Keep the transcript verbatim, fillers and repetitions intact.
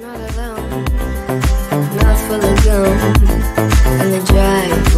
Not alone, not full of gum, and the drive.